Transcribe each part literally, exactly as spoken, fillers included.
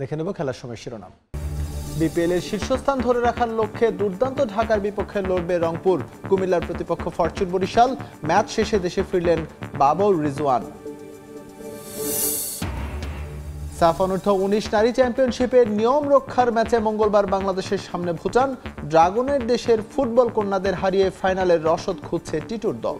দেখে নেব খেলার সময় শিরোনাম। বিপিএল এর শীর্ষস্থান ধরে রাখার লক্ষ্যে দুর্দান্ত ঢাকার বিপক্ষে লড়বে রংপুর। কুমিল্লার প্রতিপক্ষ ফরচুন বরিশাল। ম্যাচ শেষে দেশে ফিরলেন বাবর রিজওয়ান। সাফ অনূর্ধ্ব উনিশ নারী চ্যাম্পিয়নশিপের নিয়ম রক্ষার ম্যাচে মঙ্গলবার বাংলাদেশের সামনে ভুটান। ড্রাগনের দেশের ফুটবল কন্যাদের হারিয়ে ফাইনালের রসদ খুঁজছে টিটুর দল।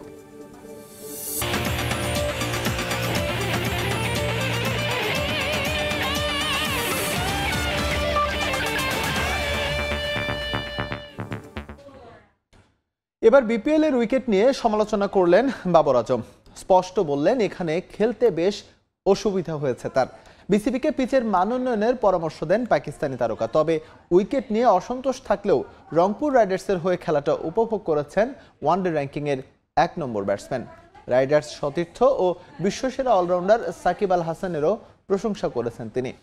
এবার বিপিএল এর উইকেট নিয়ে সমালোচনা করলেন বাবর আজম। স্পষ্ট বললেন এখানে খেলতে বেশ অসুবিধা হয়েছে তার। বিসিবিকে পিচের মান উন্নয়নের পরামর্শ দেন পাকিস্তানি তারকা। তবে উইকেট নিয়ে অসন্তোষ থাকলেও রংপুর রাইডার্সের হয়ে খেলাটা উপভোগ করেছেন ওয়ানডে র্যাঙ্কিংয়ের এক নম্বর ব্যাটসম্যান। রাইডার্স সতীর্থ ও বিশ্বসেরা অলরাউন্ডার শাকিব আল হাসানেরও প্রশংসা করেছেন তিনি।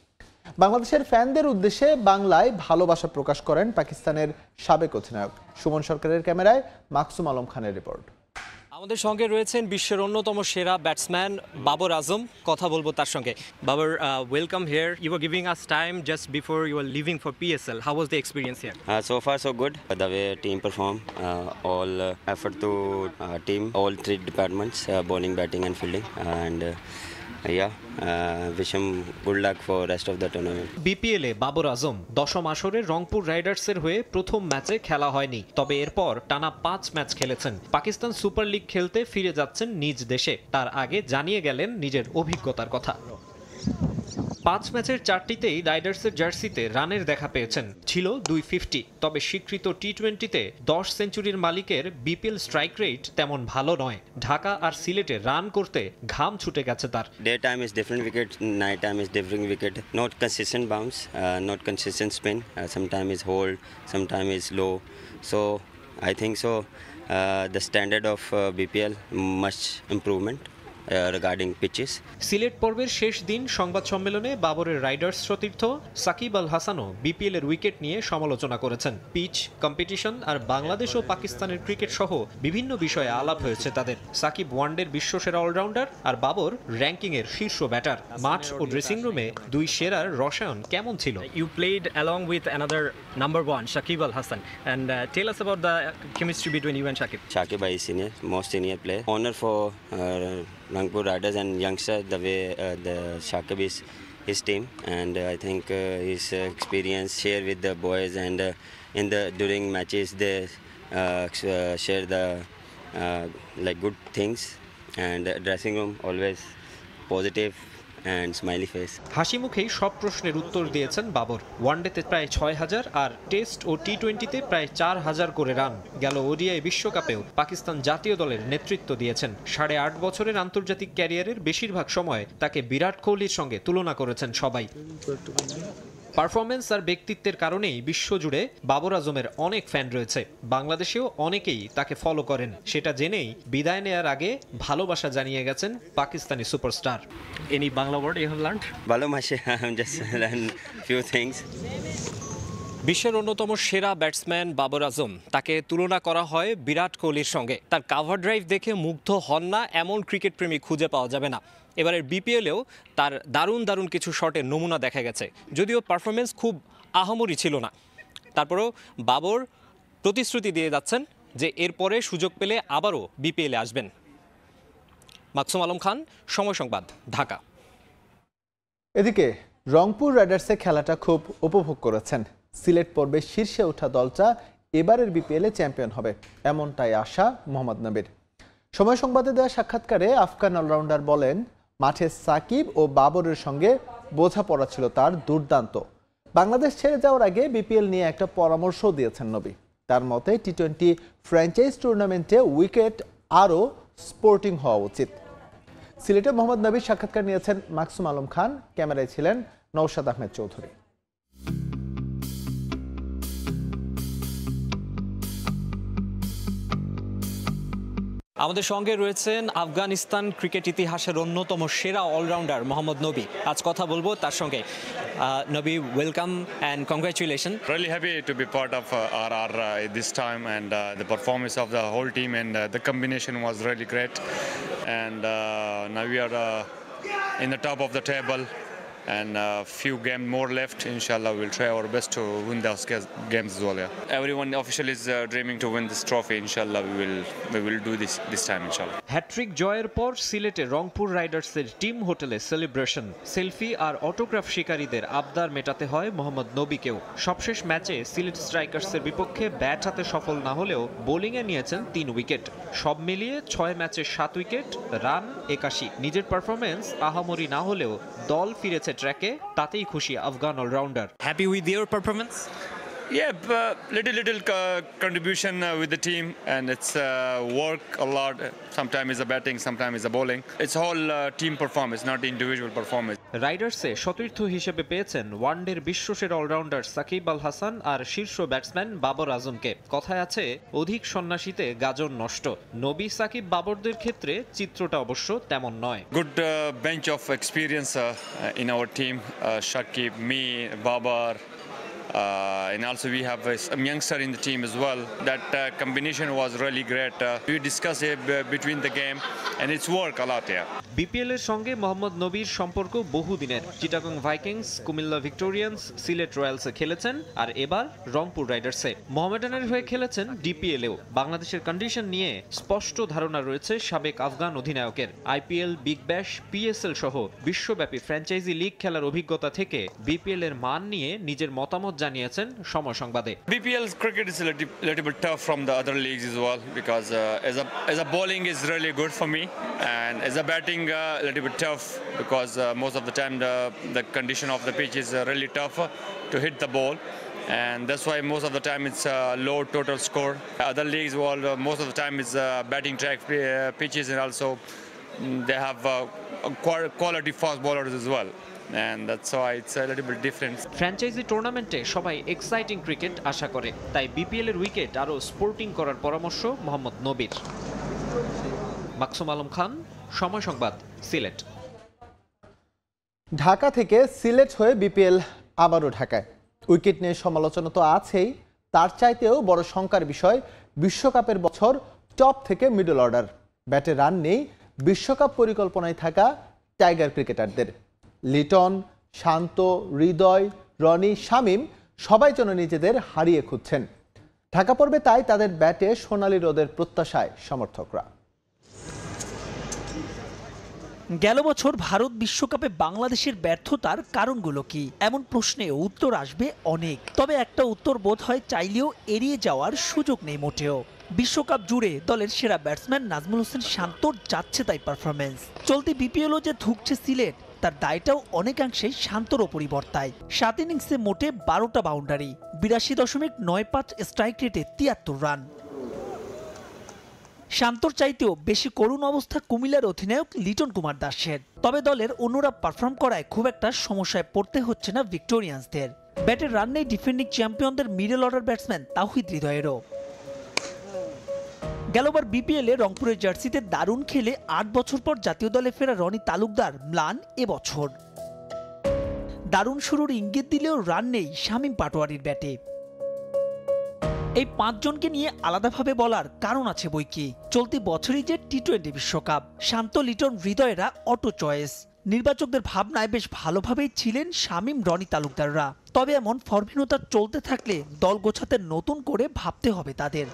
বাংলাদেশের ফ্যানদের উদ্দেশ্যে বাংলায় ভালোবাসা প্রকাশ করেন পাকিস্তানের সাবেক অধিনায়ক। সুমন সরকারের ক্যামেরায় মাকসুম আলম খানের রিপোর্ট। আমাদের সঙ্গে রয়েছেন বিশ্বের অন্যতম সেরা ব্যাটসম্যান বাবর আজম। কথা বলবো তার সঙ্গে। Babar, welcome here. You are giving us time just before you are leaving for PSL. How was the experience here? So far so good. The way team perform, all effort to team, all three departments, bowling, batting and fielding. And Yeah, uh, wish him good luck for rest of the tournament. BPL এ বাবর আজম দশম আসরে রংপুর রাইডার্সের হয়ে প্রথম ম্যাচে খেলা হয়নি, তবে এরপর টানা পাঁচ ম্যাচ খেলেছেন। পাকিস্তান সুপার লিগ খেলতে ফিরে যাচ্ছেন নিজ দেশে। তার আগে জানিয়ে গেলেন নিজের অভিজ্ঞতার কথা। পাঁচ ম্যাচের চারটিতেই রাইডার্সের জার্সিতে রানের দেখা পেয়েছেন, ছিল দুই ফিফটি। তবে স্বীকৃত টি টোয়েন্টিতে দশ সেঞ্চুরির মালিকের বিপিএল স্ট্রাইক রেট তেমন ভালো নয়। ঢাকা আর সিলেটে রান করতে ঘাম ছুটে গেছে তার। Day time is different wicket, night time is different wicket. Not consistent bounce, not consistent spin, sometime is hold, sometime is low. So I think so the standard of BPL much improvement regarding pitches. Sylhet পর্বের শেষ দিন সংবাদ সম্মেলনে বাবরের Riders সতীর্থ সাকিব আল হাসানও BPL এর wicket নিয়ে সমালোচনা করেছেন। পিচ, কম্পিটিশন আর বাংলাদেশ ও পাকিস্তানের ক্রিকেট সহ বিভিন্ন বিষয়ে আলাপ হয়েছে তাদের। সাকিব ওয়ানডের বিশ্বসেরা অলরাউন্ডার আর বাবর র্যাঙ্কিং এর শীর্ষ ব্যাটার। মাঠ ও ড্রেসিং রুমে দুই সেরার রসায়ন কেমন ছিল? You played along with another number one Shakib Al Hasan, and tell us about the chemistry between you and Shakib. Shakib I senior, most senior player, honour for Rangpur Riders and youngster the way uh, the Shakib is his team, and uh, I think uh, his uh, experience share with the boys, and uh, in the during matches they uh, uh, share the uh, like good things, and uh, dressing room always positive. হাসি মুখেই সব প্রশ্নের উত্তর দিয়েছেন বাবর। ওয়ানডেতে প্রায় ছয় হাজার আর test ও টি টোয়েন্টিতে প্রায় চার হাজার করে রান। গেল ওডিআই বিশ্বকাপেও পাকিস্তান জাতীয় দলের নেতৃত্ব দিয়েছেন। সাড়ে আট বছরের আন্তর্জাতিক ক্যারিয়ারের বেশিরভাগ সময় তাকে বিরাট কোহলির সঙ্গে তুলনা করেছেন সবাই। পারফরমেন্স আর ব্যক্তিত্বের কারণেই বিশ্বজুড়ে বাবর আজমের অনেক ফ্যান রয়েছে। বাংলাদেশেও অনেকেই তাকে ফলো করেন। সেটা জেনেই বিদায় নেয়ার আগে ভালোবাসা জানিয়ে গেছেন Pakistani superstar. Any Bangla word you have learned? ভালোবাসা, I have just learn few things. বিশ্বের অন্যতম সেরা ব্যাটসম্যান বাবর আজম, তাকে তুলনা করা হয় বিরাট কোহলির সঙ্গে। তার কাভার ড্রাইভ দেখে মুগ্ধ হন না এমন ক্রিকেট প্রেমী খুঁজে পাওয়া যাবে না। এবারের বিপিএলেও তার দারুণ দারুণ কিছু শটের নমুনা দেখা গেছে। যদিও পারফরমেন্স খুব আহামরি ছিল না, তারপরেও বাবর প্রতিশ্রুতি দিয়ে যাচ্ছেন যে এরপরে সুযোগ পেলে আবারও বিপিএলে আসবেন। মাকসুম আলম খান, সময় সংবাদ, ঢাকা। এদিকে রংপুর রাইডার্সে খেলাটা খুব উপভোগ করেছেন। সিলেট পর্বে শীর্ষে ওঠা দলটা এবারের বিপিএলে চ্যাম্পিয়ন হবে, এমনটাই আশা মোহাম্মদ নাবির। সময় সংবাদে দেওয়া সাক্ষাৎকারে আফগান অলরাউন্ডার বলেন মাঠে সাকিব ও বাবরের সঙ্গে বোঝাপড়া ছিল তার দুর্দান্ত। বাংলাদেশ ছেড়ে যাওয়ার আগে বিপিএল নিয়ে একটা পরামর্শও দিয়েছেন নবী। তার মতে টি টোয়েন্টি ফ্র্যাঞ্চাইজ টুর্নামেন্টে উইকেট আরও স্পোর্টিং হওয়া উচিত। সিলেটে মোহাম্মদ নাবির সাক্ষাৎকার নিয়েছেন মাকসুম আলম খান। ক্যামেরায় ছিলেন নওশাদ আহমেদ চৌধুরী। আমাদের সঙ্গে রয়েছেন আফগানিস্তান ক্রিকেট ইতিহাসের অন্যতম সেরা অলরাউন্ডার মোহাম্মদ নবী। আজ কথা বলবো তার সঙ্গে। Nabi, welcome and congratulation. Really happy to be part of our our this time, and the performance of the whole team and the combination was really great, and now we are in the top of the table, and a few games more left. Inshallah, we'll try our best to win those games as well. Yeah. Everyone official is uh, dreaming to win this trophy. Inshallah, we will we will do this this time. Inshallah. Hat-trick joyer por Sylhete Rangpur Riders er team hotele celebration. Selfie ar autograph shikarider abdar মেটাতে হয় মোহাম্মদ নবীকেও সবশেষ ম্যাচে সিলেট স্ট্রাইকার্সের বিপক্ষে bat হাতে সফল না হলেও bowling এ নিয়েছেন তিন উইকেট সব মিলিয়ে ছয় ম্যাচে সাত উইকেট রান একাশি নিজের পারফরম্যান্স আহামরি না হলেও দল ফিরেছে ট্র্যাকে তাতেই খুশি Afghan allrounder happy with their performance Yeah, but little little uh, contribution uh, with the team, and it's uh, work a lot. Sometimes it's a batting, sometimes it's a bowling. It's whole uh, team performance, not individual performance. Riders se shotirtho hisebe peyechen one day biশ্বসেরা all-rounder Shakib Al Hasan ar shirsho batsman Babar Azam ke. Kothay ache odhik sonnashite gajon noshto. Nobi Shakib Baborder khetre chitrota obosho temon noy. Good uh, bench of experience uh, in our team. Uh, Shakib, me, Babar. Uh, and also we have a youngster in the team as well. That uh, combination was really great. Uh, we discussed it uh, between the game, and it's work a lot here. Yeah. B P L er shonge Mohammad Nabir shomporko bohu diner. Chittagong Vikings, Kumilla Victorians, Sylhet Royals e khelechen ar ebar Rangpur Riders e. Mohammedaner hoye khelechen D P L eo. Bangladesher condition niye sposto dharona royeche shabek Afghan odhinayoker. I P L, Big Bash, P S L shoho bishwobapi franchise league khelar obhiggota theke B P L er maan niye nijer motamot জানিয়েছেন সময় সংবাদে B P L cricket is a little bit tough from the other leagues as well because uh, as a as a bowling is really good for me and as a batting a uh, little bit tough because uh, most of the time the the condition of the pitch is uh, really tough to hit the ball and that's why most of the time it's a uh, low total score other leagues well uh, most of the time it's uh, batting track uh, pitches and also they have uh, quality fast bowlers as well and that's why it's a little bit different franchise tournament e shobai exciting cricket asha kore tai B P L er wicket aro sporting korar poramorsho Mohammad Nabir Maxum Alam Khan Somoy সংবাদ Sylhet Dhaka থেকে সিলেট হয়ে BPL আবারো ঢাকায় wicket নিয়ে সমালোচনা তো আছেই তার চাইতেও বড় শঙ্কার বিষয় বিশ্বকাপের বছর টপ থেকে মিডল অর্ডার ব্যাটে রান নেই বিশ্বকাপ পরিকল্পনায় থাকা টাইগার ক্রিকেটারদের লিটন, শান্ত, হৃদয়, রনি, শামীম সবাই যেন নিজেদের হারিয়ে খুঁজছেন ঢাকা পর্বে তাই তাদের ব্যাটে সোনালী রোদের প্রত্যাশায় সমর্থকরা গেল বছর ভারত বিশ্বকাপে বাংলাদেশের ব্যর্থতার কারণগুলো কি এমন প্রশ্নে উত্তর আসবে অনেক তবে একটা উত্তর বোধ হয় চাইলেও এড়িয়ে যাওয়ার সুযোগ নেই মোটেও বিশ্বকাপ জুড়ে দলের সেরা ব্যাটসম্যান নাজমুল হোসেন শান্তর যাচ্ছে তাই পারফরম্যান্স চলতি বিপিএলও যে ধুঁকছে সিলেট তার দায়টাও অনেকাংশে শান্তর পরিবর্তায় সাত ইনিংসে মোটে বারোটা বাউন্ডারি বিরাশি দশমিক নয় পাঁচ স্ট্রাইক রেটে তিয়াত্তর রান শান্তর চাইতেও বেশি করুণ অবস্থা কুমিল্লার অধিনায়ক লিটন কুমার দাসের তবে দলের অন্যরা পারফর্ম করায় খুব একটা সমস্যায় পড়তে হচ্ছে না ভিক্টোরিয়ান্সদের ব্যাটের রান নেই ডিফেন্ডিং চ্যাম্পিয়নদের মিডল অর্ডার ব্যাটসম্যান তাওহিদ হৃদয়েরও গেলবার বিপিএল এ রংপুরের জার্সিতে দারুণ খেলে আট বছর পর জাতীয় দলে ফেরা রনি তালুকদার ম্লান এবছর দারুণ শুরুর ইঙ্গিত দিলেও রান নেই শামীম পাটোয়ারির ব্যাটে এই পাঁচজনকে নিয়ে আলাদাভাবে বলার কারণ আছে বইকি চলতি বছরই যে টি টোয়েন্টি বিশ্বকাপ শান্ত লিটন হৃদয়রা অটো চয়েস নির্বাচকদের ভাবনায় বেশ ভালোভাবেই ছিলেন শামীম রনি তালুকদাররা তবে এমন ফর্মহীনতা চলতে থাকলে দল গোছাতে নতুন করে ভাবতে হবে তাদের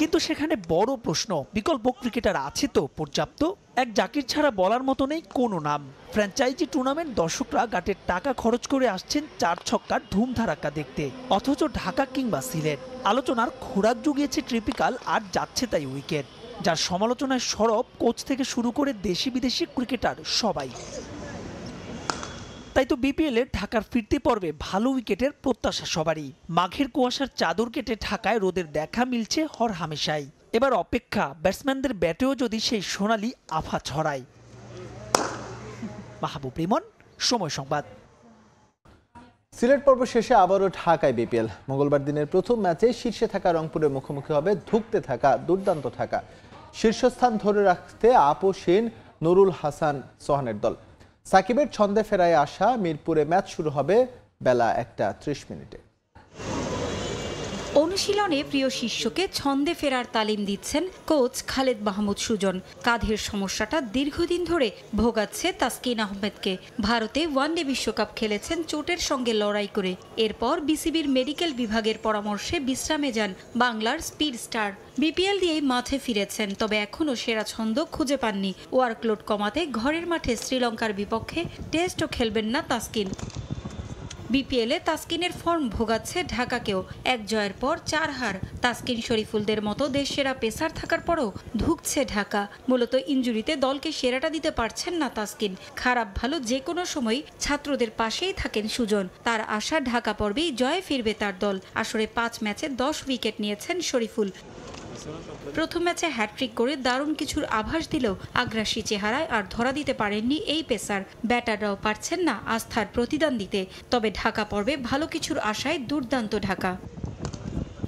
কিন্তু সেখানে বড় প্রশ্ন বিকল্প ক্রিকেটার আছে তো পর্যাপ্ত এক জাকির ছাড়া বলার মতো নেই কোনো নাম ফ্র্যাঞ্চাইজি টুর্নামেন্ট দর্শকরা গাটের টাকা খরচ করে আসছেন চার ছক্কার ধুমধারাক্কা দেখতে অথচ ঢাকা কিংবা সিলেট আলোচনার খোরাক জুগিয়েছে ট্রিপিক্যাল আর যাচ্ছে তাই উইকেট যার সমালোচনায় সরব কোচ থেকে শুরু করে দেশি বিদেশি ক্রিকেটার সবাই তাই তো বিপিএল এর ঢাকার ফিরতি পর্বে ভালো উইকেটের প্রত্যাশা সবারই মাঘের কুয়াশার চাদর কেটে ঢাকায় রোদের দেখা মিলছে হরহামেশাই এবার অপেক্ষা ব্যাটসম্যানদের ব্যাটেও যদি সেই সোনালি আভা ছড়ায় মাহবুব রিমন সময় সংবাদ সিলেট পর্ব শেষে আবারও ঢাকায় বিপিএল মঙ্গলবার দিনের প্রথম ম্যাচে শীর্ষে থাকা রংপুরের মুখোমুখি হবে ধুঁকতে থাকা দুর্দান্ত থাকা শীর্ষস্থান ধরে রাখতে আপোষহীন নুরুল হাসান সোহানের দল সাকিবের ছন্দে ফেরায় আসা মিরপুরে ম্যাচ শুরু হবে বেলা একটা ত্রিশ মিনিটে। অনুশীলনে প্রিয় শিষ্যকে ছন্দে ফেরার তালিম দিচ্ছেন কোচ খালেদ মাহমুদ সুজন। কাঁধের সমস্যাটা দীর্ঘদিন ধরে ভোগাচ্ছে তাসকিন আহমেদকে। ভারতে ওয়ানডে বিশ্বকাপ খেলেছেন চোটের সঙ্গে লড়াই করে। এরপর বিসিবির মেডিকেল বিভাগের পরামর্শে বিশ্রামে যান বাংলার স্পিড স্টার। বিপিএল দিয়ে মাঠে ফিরেছেন, তবে এখনও সেরা ছন্দ খুঁজে পাননি। ওয়ার্কলোড কমাতে ঘরের মাঠে শ্রীলঙ্কার বিপক্ষে টেস্টও খেলবেন না তাসকিন। বিপিএলে তাসকিনের ফর্ম ভোগাচ্ছে ঢাকাকেও। এক জয়ের পর চার হার। তাসকিন শরীফুলদের মতো দেশসেরা পেসার থাকার পরও ধুঁকছে ঢাকা। মূলত ইনজুরিতে দলকে সেরাটা দিতে পারছেন না তাসকিন। খারাপ ভালো যে কোনো সময় ছাত্রদের পাশেই থাকেন সুজন। তার আশা ঢাকা পর্বেই জয়ে ফিরবে তার দল। আসরে পাঁচ ম্যাচে দশ উইকেট নিয়েছেন শরীফুল। প্রথম ম্যাচে হ্যাটট্রিক করে দারুণ কিছুর আভাস দিলেও আগ্রাসী চেহারায় আর ধরা দিতে পারেননি এই পেসার। ব্যাটাররাও পারছেন না আস্থার প্রতিদান দিতে। তবে ঢাকা পর্বে ভালো কিছুর আশায় দুর্দান্ত ঢাকা।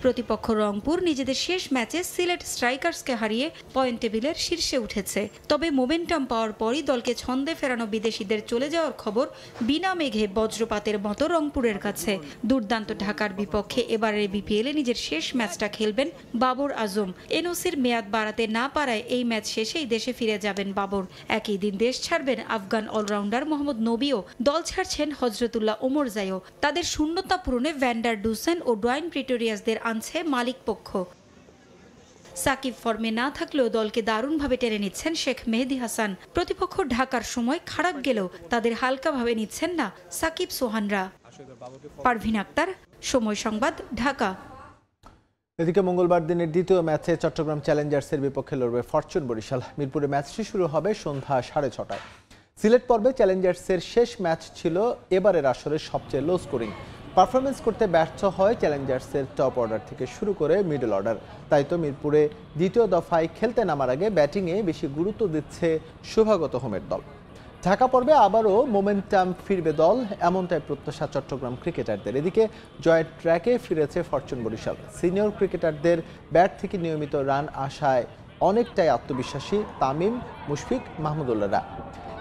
প্রতিপক্ষ রংপুর নিজেদের শেষ ম্যাচে সিলেট স্ট্রাইকার্সকে হারিয়ে পয়েন্ট টেবিলের শীর্ষে উঠেছে। তবে মোমেন্টাম পাওয়ার পরই দলকে ছন্দে ফেরানো বিদেশিদের চলে যাওয়ার খবর বিনা মেঘে বজ্রপাতের মতো রংপুরের কাছে। দুর্দান্ত ঢাকার বিপক্ষে এবারের বিপিএলে নিজের শেষ ম্যাচটা খেলবেন বাবর আজম। এনওসির মেয়াদ বাড়াতে না পারায় এই ম্যাচ শেষেই দেশে ফিরে যাবেন বাবর। একই দিন দেশ ছাড়বেন আফগান অলরাউন্ডার মোহাম্মদ নবীও। দল ছাড়ছেন হজরতুল্লাহ ওমর জায়ও। তাদের শূন্যতা পূরণে ভ্যান্ডার ডুসেন ও ডোয়াইন প্রিটোরিয়াসদের আনছে মালিক পক্ষ। সাকিব ফর্মে না থাকলেও দলকে দারুণভাবে টেনে নিচ্ছেন শেখ মেহেদি হাসান। প্রতিপক্ষ ঢাকার সময় খারাপ গেলেও তাদের হালকাভাবে নিচ্ছেন না সাকিব সোহানরা। পারভিন আক্তার, সময় সংবাদ, ঢাকা। এদিকে মঙ্গলবার দিনের দ্বিতীয় ম্যাচে চট্টগ্রাম চ্যালেঞ্জার্সের বিপক্ষে লড়বে ফরচুন বরিশাল। মিরপুরে ম্যাচটি শুরু হবে সন্ধ্যা সাড়ে ছটায়। সিলেট পর্বে চ্যালেঞ্জার্সের শেষ ম্যাচ ছিল এবারের আসরের সবচেয়ে লো স্কোরিং। পারফরমেন্স করতে ব্যর্থ হয় চ্যালেঞ্জার্সের টপ অর্ডার থেকে শুরু করে মিডল অর্ডার। তাই তো মিরপুরে দ্বিতীয় দফায় খেলতে নামার আগে ব্যাটিংয়ে বেশি গুরুত্ব দিচ্ছে শুভাগত হোমের দল। ঢাকা পর্বে আবারও মোমেন্টাম ফিরবে দল, এমনটাই প্রত্যাশা চট্টগ্রাম ক্রিকেটারদের। এদিকে জয়ের ট্র্যাকে ফিরেছে ফরচুন বরিশাল। সিনিয়র ক্রিকেটারদের ব্যাট থেকে নিয়মিত রান আসায় অনেকটাই আত্মবিশ্বাসী তামিম, মুশফিক, মাহমুদুল্লাহরা।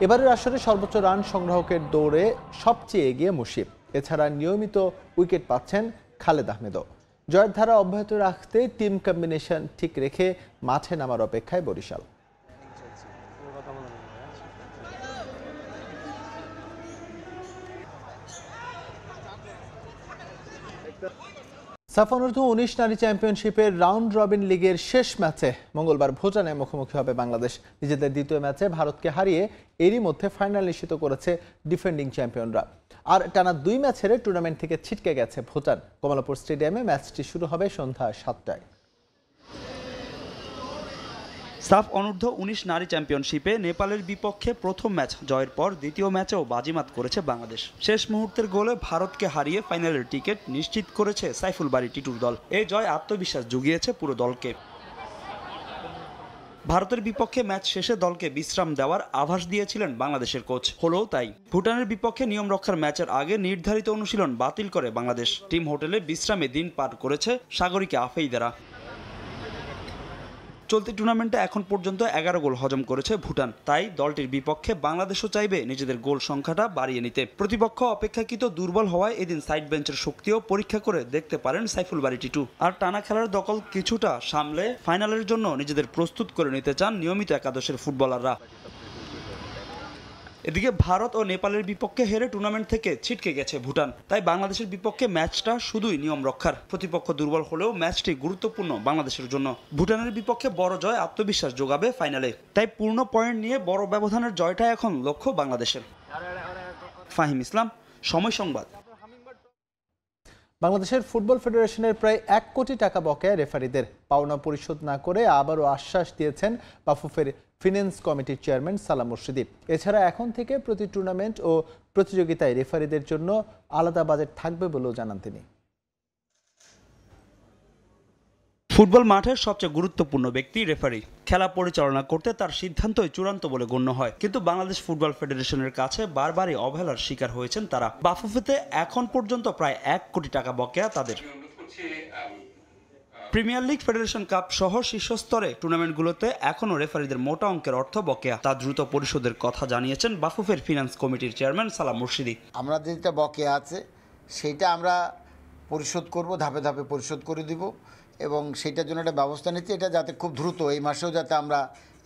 এবারের আসরে সর্বোচ্চ রান সংগ্রাহকের দৌড়ে সবচেয়ে এগিয়ে মুশফিক। এছাড়া নিয়মিত উইকেট পাচ্ছেন খালেদ আহমেদও। জয়ের ধারা অব্যাহত রাখতে টিম কম্বিনেশন ঠিক রেখে মাঠে নামার অপেক্ষায় বরিশাল। সাফ অনূর্ধ্ব উনিশ নারী চ্যাম্পিয়নশিপের রাউন্ড রবিন লিগের শেষ ম্যাচে মঙ্গলবার ভুটানে মুখোমুখি হবে বাংলাদেশ। নিজেদের দ্বিতীয় ম্যাচে ভারতকে হারিয়ে এরই মধ্যে ফাইনাল নিশ্চিত করেছে ডিফেন্ডিং চ্যাম্পিয়নরা। আর টানা দুই ম্যাচ হেরে টুর্নামেন্ট থেকে ছিটকে গেছে ভুটান। কমলাপুর স্টেডিয়ামে ম্যাচটি শুরু হবে সন্ধ্যা সাতটায়। সাফ অনূর্ধ্ব উনিশ নারী চ্যাম্পিয়নশিপে নেপালের বিপক্ষে প্রথম ম্যাচ জয়ের পর দ্বিতীয় ম্যাচেও বাজিমাত করেছে বাংলাদেশ। শেষ মুহূর্তের গোলে ভারতকে হারিয়ে ফাইনালের টিকিট নিশ্চিত করেছে সাইফুল বারী টিটুর দল। এই জয় আত্মবিশ্বাস জুগিয়েছে পুরো দলকে। ভারতের বিপক্ষে ম্যাচ শেষে দলকে বিশ্রাম দেওয়ার আভাস দিয়েছিলেন বাংলাদেশের কোচ, হলেও তাই। ভুটানের বিপক্ষে নিয়ম রক্ষার ম্যাচের আগে নির্ধারিত অনুশীলন বাতিল করে বাংলাদেশ। টিম হোটেলে বিশ্রামে দিন পার করেছে সাগরিকা আফেইদারা। চলতি টুর্নামেন্টে এখন পর্যন্ত এগারো গোল হজম করেছে ভুটান। তাই দলটির বিপক্ষে বাংলাদেশও চাইবে নিজেদের গোল সংখ্যাটা বাড়িয়ে নিতে। প্রতিপক্ষ অপেক্ষাকৃত দুর্বল হওয়ায় এদিন সাইড বেঞ্চের শক্তিও পরীক্ষা করে দেখতে পারেন সাইফুল বারী টিটু। আর টানা খেলার দখল কিছুটা সামলে ফাইনালের জন্য নিজেদের প্রস্তুত করে নিতে চান নিয়মিত একাদশের ফুটবলাররা। এদিকে ভারত ও নেপালের বিপক্ষে হেরে টুর্নামেন্ট থেকে ছিটকে গেছে ভুটান। তাই বাংলাদেশের বিপক্ষে ম্যাচটা শুধুই নিয়ম রক্ষার। প্রতিপক্ষ দুর্বল হলেও ম্যাচটি গুরুত্বপূর্ণ বাংলাদেশের জন্য। ভুটানের বিপক্ষে বড় জয় আত্মবিশ্বাস যোগাবে ফাইনালে। তাই পূর্ণ পয়েন্ট নিয়ে বড় ব্যবধানের জয়টা এখন লক্ষ্য বাংলাদেশের। ফাহিম ইসলাম, সময় সংবাদ। বাংলাদেশের ফুটবল ফেডারেশনের প্রায় এক কোটি টাকা বকেয়া রেফারিদের পাওনা পরিশোধ না করে আবারও আশ্বাস দিয়েছেন বাফুফের ফিন্যান্স কমিটির চেয়ারম্যান সালাম মুর্শিদি। এছাড়া এখন থেকে প্রতি টুর্নামেন্ট ও প্রতিযোগিতায় রেফারিদের জন্য আলাদা বাজেট থাকবে বলেও জানান তিনি। ফুটবল মাঠের সবচেয়ে গুরুত্বপূর্ণ ব্যক্তি রেফারি। খেলা পরিচালনা করতে তার সিদ্ধান্তই চূড়ান্ত বলে গণ্য হয়। কিন্তু বাংলাদেশ ফুটবল ফেডারেশনের কাছে বারবারই অবহেলার শিকার হয়েছেন তারা। বাফুফেতে এখন পর্যন্ত প্রায় এক কোটি টাকা বকেয়া তাদের। প্রিমিয়ার লিগ, ফেডারেশন কাপ সহ শীর্ষস্তরে টুর্নামেন্টগুলোতে এখনও রেফারিদের মোটা অঙ্কের অর্থ বকেয়া। তা দ্রুত পরিশোধের কথা জানিয়েছেন বাফুফের ফিন্যান্স কমিটির চেয়ারম্যান সালাম মুর্শিদি। আমরা যেটা বকেয়া আছে সেটা আমরা পরিশোধ করব ধাপে ধাপে পরিশোধ করে দিব এবং সেটার জন্য একটা ব্যবস্থা নিতে এটা যাতে খুব দ্রুত এই মাসেও যাতে আমরা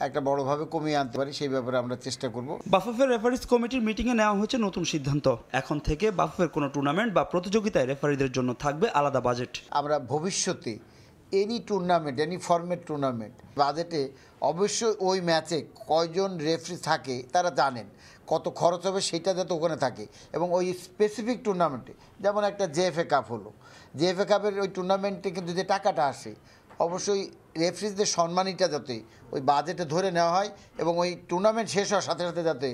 একটা বড়ভাবে কমিয়ে আনতে পারি সেই ব্যাপারে আমরা চেষ্টা করব। বাফুফের রেফারিজ কমিটির মিটিং এ নেওয়া হয়েছে নতুন সিদ্ধান্ত, এখন থেকে বাফুফের কোনো টুর্নামেন্ট বা প্রতিযোগিতায় রেফারিদের জন্য থাকবে আলাদা বাজেট। আমরা ভবিষ্যতে any tournament any format tournament বাজেটে অবশ্যই ওই ম্যাচে কয়জন রেফারি থাকে তারা জানেন, কত খরচ হবে সেটা যাতে ওখানে থাকে এবং ওই স্পেসিফিক টুর্নামেন্টে যেমন একটা জেএফএ কাপ হলো, জেএফএ কাপের ওই টুর্নামেন্টে কিন্তু যে টাকাটা আসে অবশ্যই রেফারিদের সম্মানীটা যাতে ওই বাজেটে ধরে নেওয়া হয় এবং ওই টুর্নামেন্ট শেষ হওয়ার সাথে সাথে যাতে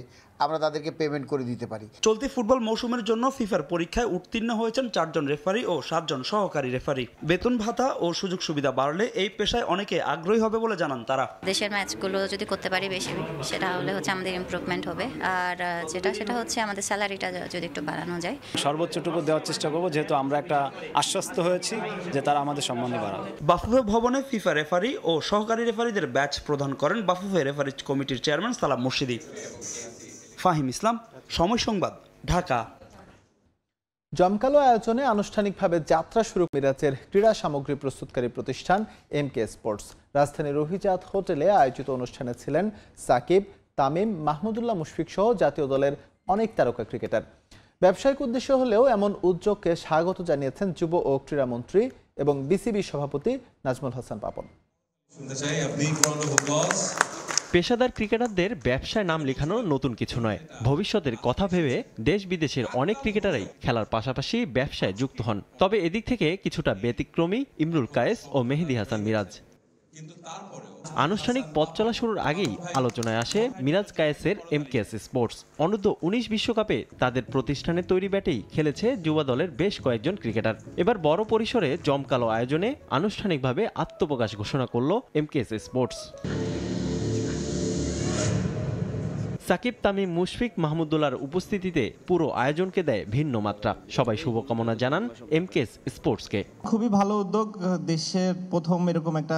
আমরা তাদেরকে পেমেন্ট করে দিতে পারি। চলতি ফুটবল মৌসুমের জন্য ফিফার পরীক্ষায় উত্তীর্ণ হয়েছেন চারজন রেফারি ও সাতজন সহকারী রেফারি। বেতন ভাতা ও সুযোগ সুবিধা বাড়লে এই পেশায় অনেকে আগ্রহী হবে বলে জানান তারা। দেশের ম্যাচগুলো যদি করতে পারি বেশি সেটা হলে হচ্ছে আমাদের ইমপ্রুভমেন্ট হবে, আর যেটা সেটা হচ্ছে আমাদের স্যালারিটা যদি একটু বাড়ানো যায়। সর্বোচ্চটুকু দেওয়ার চেষ্টা করবো, যেহেতু আমরা একটা আশ্বস্ত হয়েছি যে তারা আমাদের সম্মানে বাড়াবে। বাফুফে ভবনে ফিফা রেফারি ও সহকারী রেফারিদের ব্যাচ প্রদান করেন বাফুফে রেফারিজ কমিটির চেয়ারম্যান সালাম মুর্শিদি। ফাহিম ইসলাম, সময় সংবাদ, ঢাকা। জমকালো আয়োজনে আনুষ্ঠানিকভাবে যাত্রা শুরু মিরাজের ক্রীড়া সামগ্রী প্রস্তুতকারী প্রতিষ্ঠান এমকে স্পোর্টস। রাজধানীর অভিজাত হোটেলে আয়োজিত অনুষ্ঠানে ছিলেন সাকিব, তামিম, মাহমুদুল্লাহ মুশফিক সহ জাতীয় দলের অনেক তারকা ক্রিকেটার। ব্যবসায়িক উদ্দেশ্য হলেও এমন উদ্যোগকে স্বাগত জানিয়েছেন যুব ও ক্রীড়ামন্ত্রী এবং বিসিবি সভাপতি নাজমুল হোসেন পাপন। পেশাদার ক্রিকেটারদের ব্যবসায় নাম লেখানো নতুন কিছু নয়, ভবিষ্যতের কথা ভেবে দেশ বিদেশের অনেক ক্রিকেটারই খেলার পাশাপাশি ব্যবসায় যুক্ত হন। তবে এদিক থেকে কিছুটা ব্যতিক্রমী ইমরুল কায়েস ও মেহেদি হাসান মিরাজ। আনুষ্ঠানিক পথ চলা শুরুর আগেই আলোচনায় আসে মিরাজ কায়েসের এমকেএস স্পোর্টস। অনূর্ধ্ব উনিশ বিশ্বকাপে তাদের প্রতিষ্ঠানে তৈরি ব্যাটেই খেলেছে যুবা দলের বেশ কয়েকজন ক্রিকেটার। এবার বড় পরিসরে জমকালো আয়োজনে আনুষ্ঠানিকভাবে আত্মপ্রকাশ ঘোষণা করল এমকেএস স্পোর্টস। সাকিব, তামিম, মুশফিক, মাহমুদুল্লাহর উপস্থিতিতে পুরো আয়োজনকে দেয় ভিন্ন মাত্রা। সবাই শুভকামনা জানান এমকেএস স্পোর্টসকে। খুবই ভালো উদ্যোগ, দেশের প্রথম এরকম একটা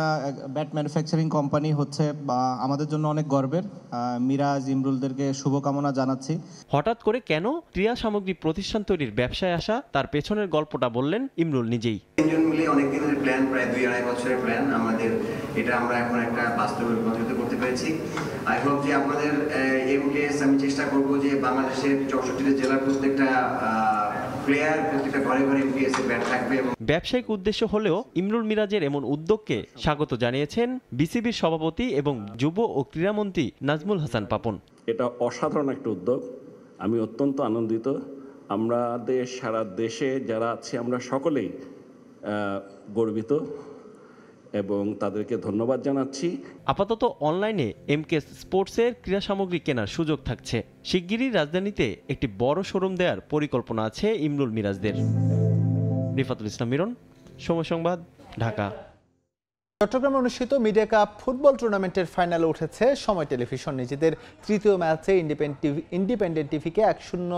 ব্যাট ম্যানুফ্যাকচারিং কোম্পানি হচ্ছে বা আমাদের জন্য অনেক গর্বের। মিরাজ, ইমরুলদেরকে শুভকামনা জানাচ্ছি। হঠাৎ করে কেন ক্রীড়া সামগ্রী প্রতিষ্ঠান তৈরির ব্যবসায় আসা, তার পেছনের গল্পটা বললেন ইমরুল নিজেই। তিনজন মিলে অনেক দিনের প্ল্যান, প্রায় দুই আড়াই বছরের প্ল্যান আমাদের, এটা আমরা এখন একটা বাস্তবে রূপান্তরিত করতে পেরেছি। আই হোপ যে আমাদের আমি চেষ্টা করবো যে বাংলাদেশের চৌষট্টিটা জেলার প্রত্যেকটা প্লেয়ার প্রত্যেকটা ঘরে ঘরে এমকেএস ব্যাট থাকবে। ব্যবসায়িক উদ্দেশ্য হলেও ইমরুল মিরাজের এমন উদ্যোগকে স্বাগত জানিয়েছেন বিসিবির সভাপতি এবং যুব ও ক্রীড়ামন্ত্রী নাজমুল হাসান পাপন। এটা অসাধারণ একটা উদ্যোগ, আমি অত্যন্ত আনন্দিত। আমরা দেশ সারা দেশে যারা আছি আমরা সকলেই গর্বিত এবং তাদেরকে ধন্যবাদ জানাচ্ছি। আপাতত অনলাইনে এমকে স্পোর্টসের ক্রীড়া সামগ্রী কেনার সুযোগ থাকছে। শিগগিরই রাজধানীতে একটি বড় শোরুম দেওয়ার পরিকল্পনা আছে ইমরুল মিরাজদের। রিফাতুল ইসলাম মিরন, সময় সংবাদ, ঢাকা। চট্টগ্রামে অনুষ্ঠিত মিডিয়া কাপ ফুটবল টুর্নামেন্টের ফাইনালে উঠেছে সময় টেলিভিশন। নিজেদের তৃতীয় ম্যাচে ইন্ডিপেন্ডেন্ট টিভিকে এক শূন্য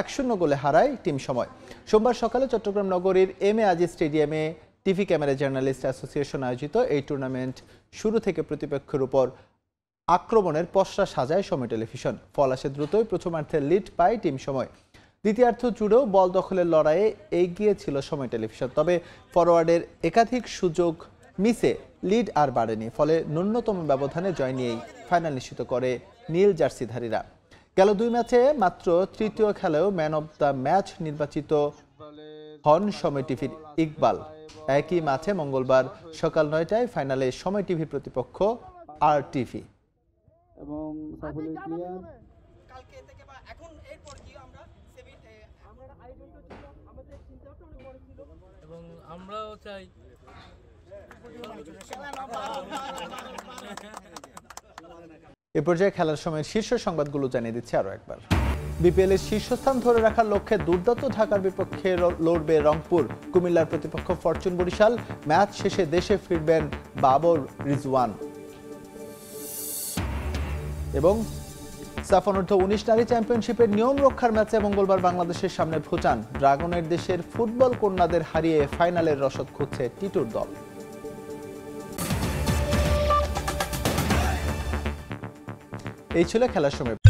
এক শূন্য গোলে হারায় টিম সময়। সোমবার সকালে চট্টগ্রাম নগরীর এম এ আজিজ স্টেডিয়ামে টিভি ক্যামেরা জার্নালিস্ট অ্যাসোসিয়েশন আয়োজিত এই টুর্নামেন্ট শুরু থেকে প্রতিপক্ষের উপর আক্রমণের পসরা সাজায় সময় টেলিভিশন। ফল আসে দ্রুতই, প্রথমার্ধে লিড পায় টিম সময়। দ্বিতীয়ার্ধ জুড়েও বল দখলের লড়াইয়ে এগিয়ে ছিল সময় টেলিভিশন, তবে ফরওয়ার্ডের একাধিক সুযোগ মিসে লিড আর বাড়েনি। ফলে ন্যূনতম ব্যবধানে জয় নিয়েই ফাইনাল নিশ্চিত করে নীল জার্সিধারীরা। গেল দুই ম্যাচে মাত্র তৃতীয় খেলেও ম্যান অব দ্য ম্যাচ নির্বাচিত হন সময় টিভির ইকবাল। একই মাঠে মঙ্গলবার সকাল নয়টায় ফাইনালে সময় টিভির প্রতিপক্ষ আর টিভি। এবং আমরাও চাই এ পর্যায়ে খেলার সময় শীর্ষ সংবাদগুলো জানিয়ে দিচ্ছি আরো একবার। বিপিএল এর শীর্ষস্থান ধরে রাখার লক্ষ্যে দুর্দান্ত ঢাকার বিপক্ষে লড়বে রংপুর। কুমিল্লার প্রতিপক্ষ ফরচুন বরিশাল। ম্যাচ শেষে দেশে ফিরবেন বাবর রিজওয়ান। এবং সাফ অনূর্ধ্ব উনিশ নারী চ্যাম্পিয়নশিপের নিয়ম রক্ষার ম্যাচে মঙ্গলবার বাংলাদেশের সামনে ভুটান। ড্রাগনের দেশের ফুটবল কন্যাদের হারিয়ে ফাইনালের রসদ খুঁজছে টিটুর দল। এই ছিল খেলার সময়।